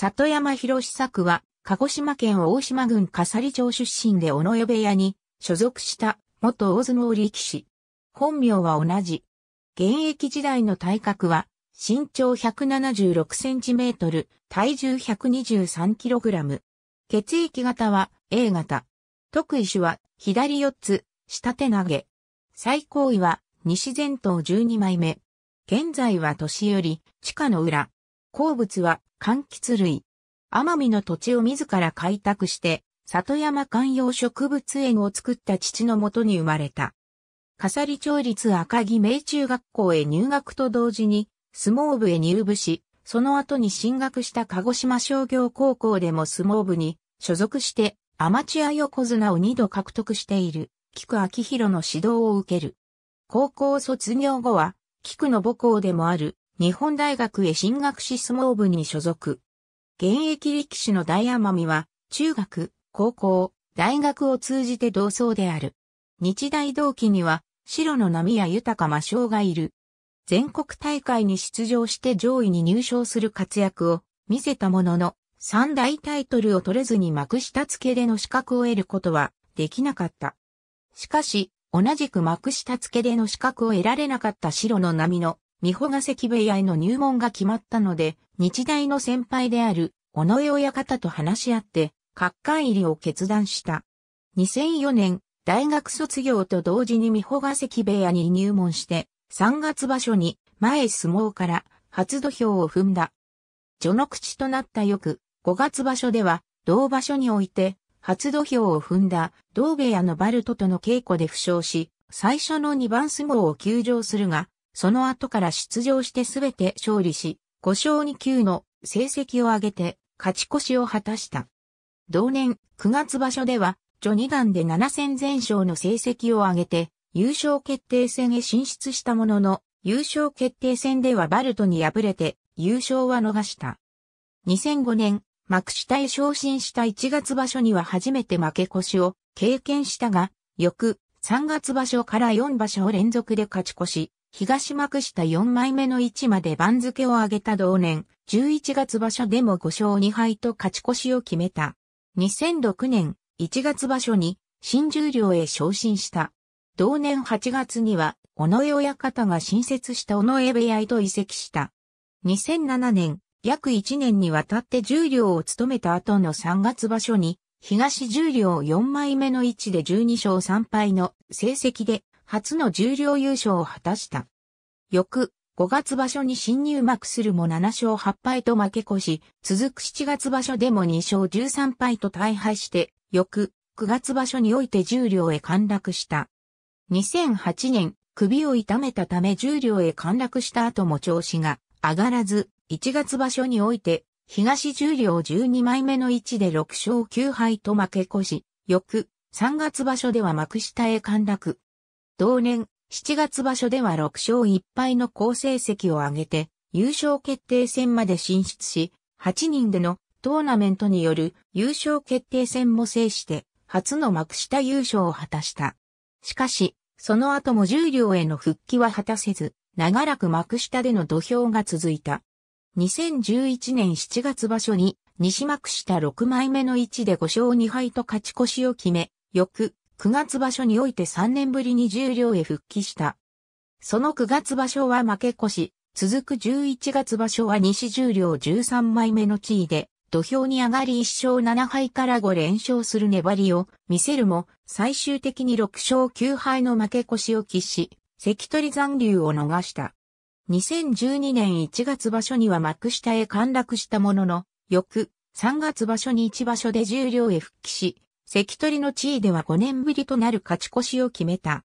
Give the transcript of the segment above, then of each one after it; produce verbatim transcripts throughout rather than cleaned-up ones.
里山弘作は、鹿児島県大島郡笠利町出身で尾上部屋に所属した元大相撲力士。本名は同じ。現役時代の体格は、身長ひゃくななじゅうろくセンチメートル、体重ひゃくにじゅうさんキログラム。血液型は エー 型。得意種は左四つ、下手投げ。最高位は西前頭じゅうにまいめ。現在は年寄、地下の裏。好物は柑橘類。奄美の土地を自ら開拓して、里山観葉植物園を作った父のもとに生まれた。笠利町立赤城明中学校へ入学と同時に、相撲部へ入部し、その後に進学した鹿児島商業高校でも相撲部に所属してアマチュア横綱をにど獲得している菊昭弘の指導を受ける。高校卒業後は菊の母校でもある日本大学へ進学し相撲部に所属。現役力士の大奄美は中学、高校、大学を通じて同窓である。日大同期には白の波や豊魔性がいる。全国大会に出場して上位に入賞する活躍を見せたものの、三大タイトルを取れずに幕下付での資格を得ることはできなかった。しかし、同じく幕下付での資格を得られなかった白の波の三保ヶ関部屋への入門が決まったので、日大の先輩である尾上親方と話し合って、角界入りを決断した。にせんよねん、大学卒業と同時に三保ヶ関部屋に入門して、さんがつ場所に前相撲から初土俵を踏んだ。序の口となった翌ごがつ場所では同場所において初土俵を踏んだ同部屋のバルトとの稽古で負傷し、最初のにばん相撲を休場するが、その後から出場してすべて勝利し、ごしょうにきゅうの成績を上げて勝ち越しを果たした。同年くがつ場所では序にだんでななせんぜんしょうの成績を上げて、優勝決定戦へ進出したものの、優勝決定戦ではバルトに敗れて、優勝は逃した。にせんごねん、幕下へ昇進したいちがつ場所には初めて負け越しを経験したが、翌さんがつ場所からよんばしょ連続で勝ち越し、東幕下よんまいめの位置まで番付を上げた同年、じゅういちがつ場所でもごしょうにはいと勝ち越しを決めた。にせんろくねん、いちがつ場所に新十両へ昇進した。同年はちがつには、尾上親方が新設した尾上部屋へと移籍した。にせんななねん、約いちねんにわたって十両を務めた後のさんがつ場所に、東十両よんまいめの位置でじゅうにしょうさんぱいの成績で、初の十両優勝を果たした。翌、ごがつ場所に新入幕するもななしょうはっぱいと負け越し、続くしちがつ場所でもにしょうじゅうさんぱいと大敗して、翌、くがつ場所において十両へ陥落した。にせんはちねん、首を痛めたため十両へ陥落した後も調子が上がらず、いちがつ場所において、東十両じゅうにまいめの位置でろくしょうきゅうはいと負け越し、翌さんがつ場所では幕下へ陥落。同年、しちがつ場所ではろくしょういっぱいの好成績を上げて、優勝決定戦まで進出し、はちにんでのトーナメントによる優勝決定戦も制して、初の幕下優勝を果たした。しかし、その後も十両への復帰は果たせず、長らく幕下での土俵が続いた。にせんじゅういちねんしちがつ場所に、西幕下ろくまいめの位置でごしょうにはいと勝ち越しを決め、翌くがつ場所においてさんねんぶりに十両へ復帰した。そのくがつ場所は負け越し、続くじゅういちがつ場所は西十両じゅうさんまいめの地位で、土俵に上がりいっしょうななはいからごれんしょうする粘りを見せるも、最終的にろくしょうきゅうはいの負け越しを喫し、関取残留を逃した。にせんじゅうにねんいちがつ場所には幕下へ陥落したものの、翌さんがつ場所にいちばしょで十両へ復帰し、関取の地位ではごねんぶりとなる勝ち越しを決めた。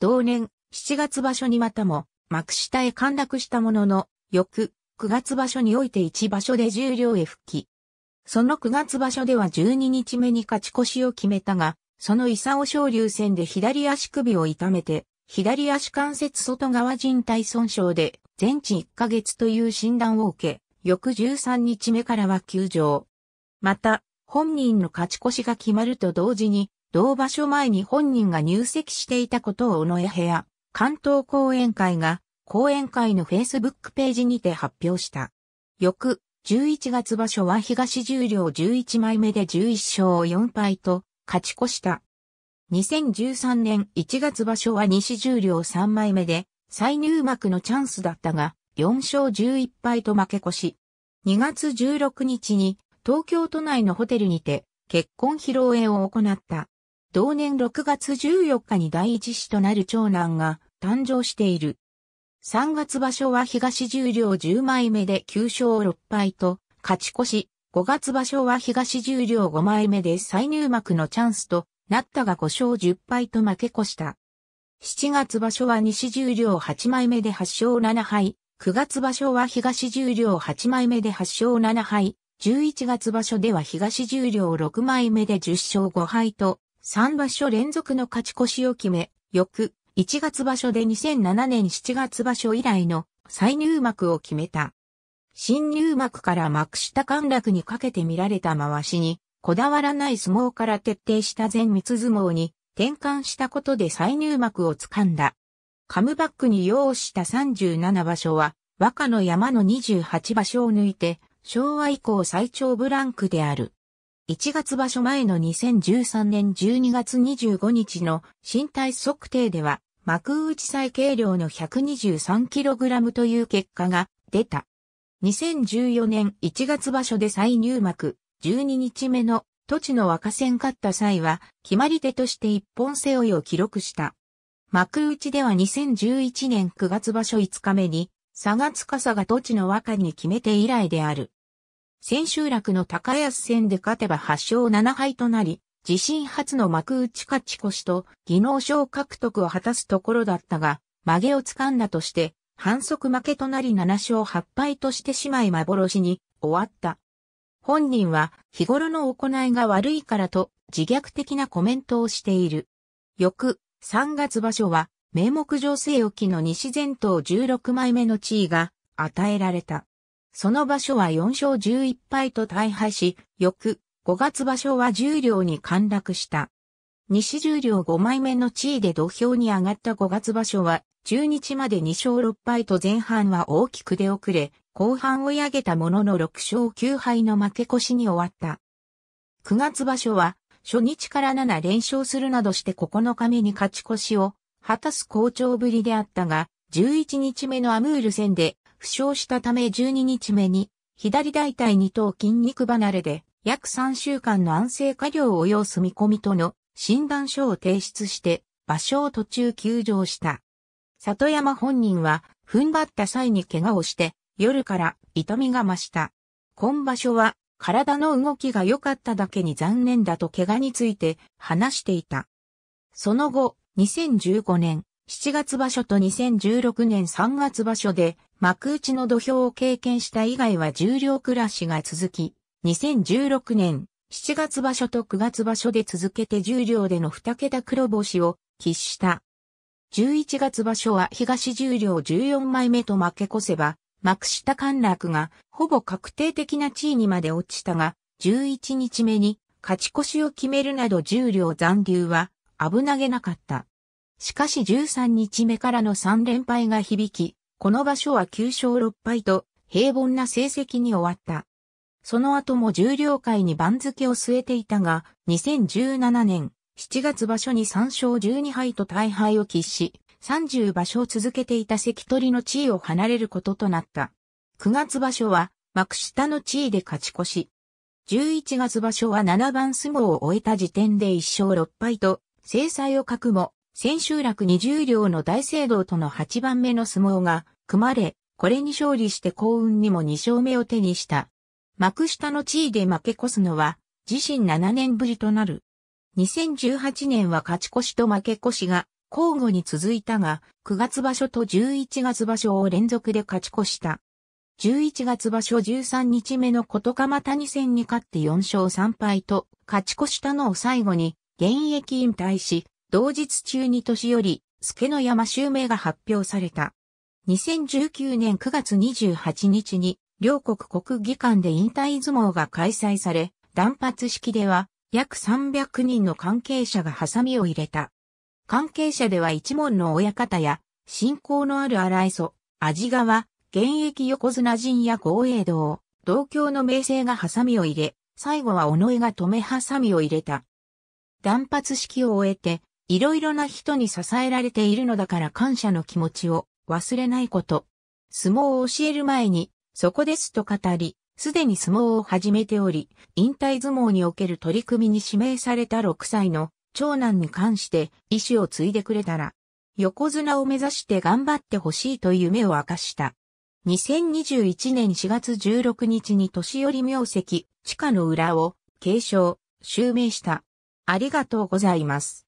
同年しちがつ場所にまたも幕下へ陥落したものの、翌くがつ場所においていちばしょで十両へ復帰。そのくがつ場所ではじゅうににちめに勝ち越しを決めたが、その功昇龍戦で左足首を痛めて、左足関節外側靭帯損傷で、全治いっかげつという診断を受け、翌じゅうさんにちめからは休場。また、本人の勝ち越しが決まると同時に、同場所前に本人が入籍していたことを尾上部屋、関東後援会が、後援会のフェイスブックページにて発表した。翌じゅういちがつ場所は東十両じゅういちまいめでじゅういっしょうよんぱいと勝ち越した。にせんじゅうさんねんいちがつ場所は西十両さんまいめで再入幕のチャンスだったがよんしょうじゅういっぱいと負け越し。にがつじゅうろくにちに東京都内のホテルにて結婚披露宴を行った。同年ろくがつじゅうよっかに第一子となる長男が誕生している。さんがつ場所は東十両じゅうまいめできゅうしょうろっぱいと勝ち越し、ごがつ場所は東十両ごまいめで再入幕のチャンスとなったがごしょうじゅっぱいと負け越した。しちがつ場所は西十両はちまいめではっしょうななはい、くがつ場所は東十両はちまいめではっしょうななはい、じゅういちがつ場所では東十両ろくまいめでじゅっしょうごはいと、さんばしょれんぞくの勝ち越しを決め、翌いちがつ場所でにせんななねんしちがつ場所以来の再入幕を決めた。新入幕から幕下陥落にかけて見られた回しに、こだわらない相撲から徹底した全三つ相撲に転換したことで再入幕をつかんだ。カムバックに要したさんじゅうななばしょは、若の山のにじゅうはちばしょを抜いて、昭和以降最長ブランクである。いちがつ場所前のにせんじゅうさんねんじゅうにがつにじゅうごにちの身体測定では幕内最軽量の ひゃくにじゅうさんキログラム という結果が出た。にせんじゅうよねんいちがつ場所で再入幕じゅうににちめの栃ノ若戦勝った際は決まり手として一本背負いを記録した。幕内ではにせんじゅういちねんくがつ場所いつかめに佐賀司が栃ノ若に決めて以来である。千秋楽の高安戦で勝てばはっしょうななはいとなり、自身初の幕内勝ち越しと技能賞獲得を果たすところだったが、まげをつかんだとして、反則負けとなりななしょうはっぱいとしてしまい幻に終わった。本人は日頃の行いが悪いからと自虐的なコメントをしている。翌さんがつ場所は、名目上正沖の西前頭じゅうろくまいめの地位が与えられた。その場所はよんしょうじゅういっぱいと大敗し、翌ごがつ場所は十両に陥落した。西十両ごまいめの地位で土俵に上がったごがつ場所は、中日までにしょうろっぱいと前半は大きく出遅れ、後半追い上げたもののろくしょうきゅうはいの負け越しに終わった。くがつ場所は、初日からななれんしょうするなどしてここのかめに勝ち越しを果たす好調ぶりであったが、じゅういちにちめのアムール戦で、負傷したためじゅうににちめに左大腿二頭筋肉離れで約さんしゅうかんの安静加療を要す見込みとの診断書を提出して場所を途中休場した。里山本人は踏ん張った際に怪我をして夜から痛みが増した。今場所は体の動きが良かっただけに残念だと怪我について話していた。その後にせんじゅうごねんしちがつ場所とにせんじゅうろくねんさんがつ場所で幕内の土俵を経験した以外は十両暮らしが続き、にせんじゅうろくねんしちがつ場所とくがつ場所で続けて十両でのにけた黒星を喫した。じゅういちがつ場所は東十両じゅうよんまいめと負け越せば、幕下陥落がほぼ確定的な地位にまで落ちたが、じゅういちにちめに勝ち越しを決めるなど十両残留は危なげなかった。しかしじゅうさんにちめからのさんれんぱいが響き、この場所はきゅうしょうろっぱいと平凡な成績に終わった。その後も十両界に番付を据えていたが、にせんじゅうななねんしちがつ場所にさんしょうじゅうにはいと大敗を喫し、さんじゅうばしょ続けていた関取の地位を離れることとなった。くがつ場所は幕下の地位で勝ち越し。じゅういちがつ場所はななばんすもうを終えた時点でいっしょうろっぱいと、精彩を欠くも、千秋楽に十両の大聖堂とのはちばんめの相撲が、組まれ、これに勝利して幸運にもにしょうめを手にした。幕下の地位で負け越すのは、自身ななねんぶりとなる。にせんじゅうはちねんは勝ち越しと負け越しが交互に続いたが、くがつ場所とじゅういちがつ場所を連続で勝ち越した。じゅういちがつ場所じゅうさんにちめの琴鎌谷戦に勝ってよんしょうさんぱいと、勝ち越したのを最後に、現役引退し、同日中に年寄り、助の山襲名が発表された。にせんじゅうきゅうねんくがつにじゅうはちにちに、両国国技館で引退相撲が開催され、断髪式では、約さんびゃくにんの関係者がハサミを入れた。関係者では一門の親方や、親交のある荒磯、安治川、現役横綱陣や豪栄道、同郷の明成がハサミを入れ、最後は尾上が止めハサミを入れた。断髪式を終えて、いろいろな人に支えられているのだから感謝の気持ちを忘れないこと。相撲を教える前に、そこですと語り、すでに相撲を始めており、引退相撲における取り組みに指名されたろくさいの長男に関して遺志を継いでくれたら、横綱を目指して頑張ってほしいという夢を明かした。にせんにじゅういちねんしがつじゅうろくにちに年寄名跡、地下の裏を継承、襲名した。ありがとうございます。